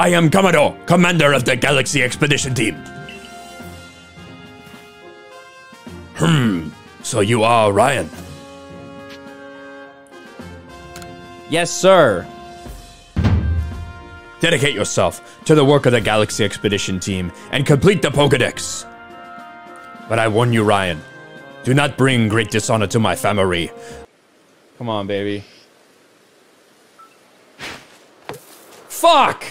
I am Commodore, commander of the Galaxy Expedition Team. So you are Ryan? Yes, sir. Dedicate yourself to the work of the Galaxy Expedition Team and complete the Pokedex. But I warn you, Ryan, do not bring great dishonor to my family. Come on, baby. Fuck!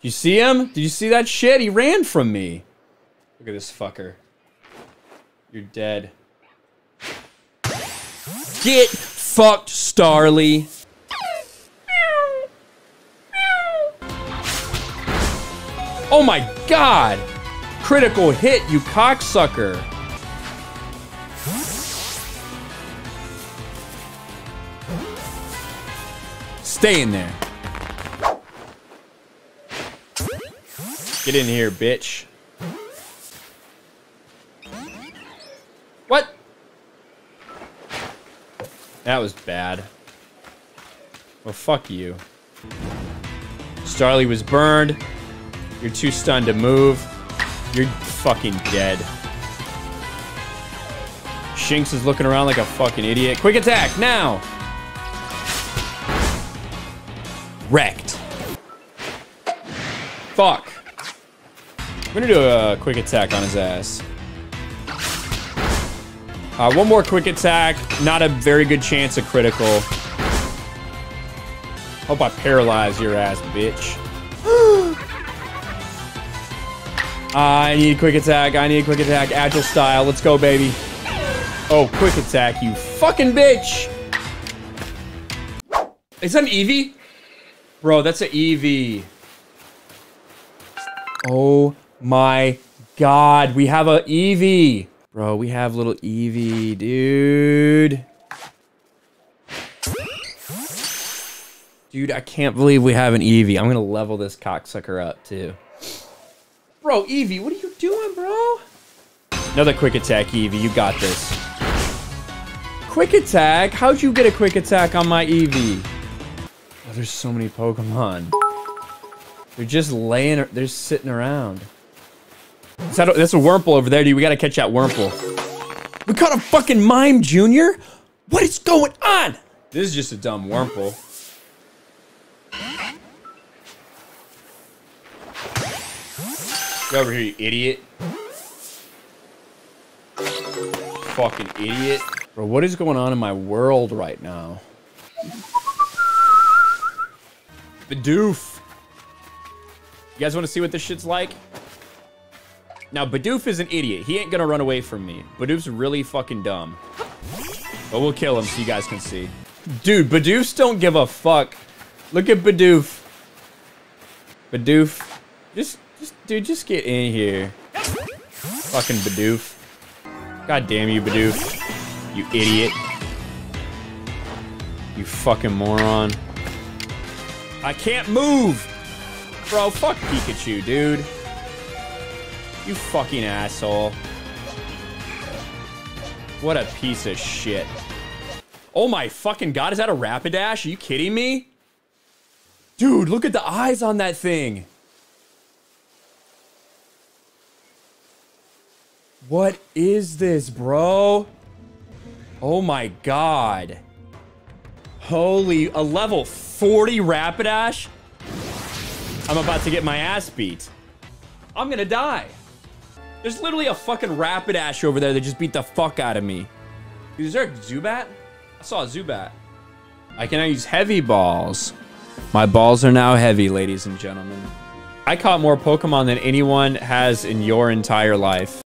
You see him? Did you see that shit? He ran from me. Look at this fucker. You're dead. Get fucked, Starly. Oh my god! Critical hit, you cocksucker. Stay in there. Get in here, bitch. What? That was bad. Well, fuck you. Starly was burned. You're too stunned to move. You're fucking dead. Shinx is looking around like a fucking idiot. Quick attack, now! Wrecked. Fuck. I'm gonna do a quick attack on his ass. One more quick attack. Not a very good chance of critical. Hope I paralyze your ass, bitch. I need a quick attack. I need a quick attack. Agile style. Let's go, baby. Oh, quick attack, you fucking bitch. Is that an Eevee? Bro, that's an Eevee. Oh my god. We have an Eevee. Bro, we have little Eevee, dude. Dude, I can't believe we have an Eevee. I'm going to level this cocksucker up, too. Bro, Eevee, what are you doing, bro? Another quick attack, Eevee. You got this. Quick attack? How'd you get a quick attack on my Eevee? Oh, there's so many Pokemon. They're just laying... They're sitting around. That's a Wurmple over there, dude. We gotta catch that Wurmple. We caught a fucking mime, Junior? What is going on? This is just a dumb Wurmple. Get over here, you idiot. Fucking idiot. Bro, what is going on in my world right now? Bidoof. You guys want to see what this shit's like? Now, Bidoof is an idiot. He ain't gonna run away from me. Bidoof's really fucking dumb. But we'll kill him so you guys can see. Dude, Bidoofs don't give a fuck. Look at Bidoof. Bidoof. Just get in here. Fucking Bidoof. God damn you, Bidoof. You idiot. You fucking moron. I can't move! Bro, fuck Pikachu, dude. You fucking asshole. What a piece of shit. Oh my fucking god, is that a Rapidash? Are you kidding me? Dude, look at the eyes on that thing. What is this, bro? Oh my god. Holy, a level 40 Rapidash? I'm about to get my ass beat. I'm gonna die. There's literally a fucking Rapidash over there that just beat the fuck out of me. Dude, is there a Zubat? I saw a Zubat. I can now use heavy balls. My balls are now heavy, ladies and gentlemen. I caught more Pokemon than anyone has in your entire life.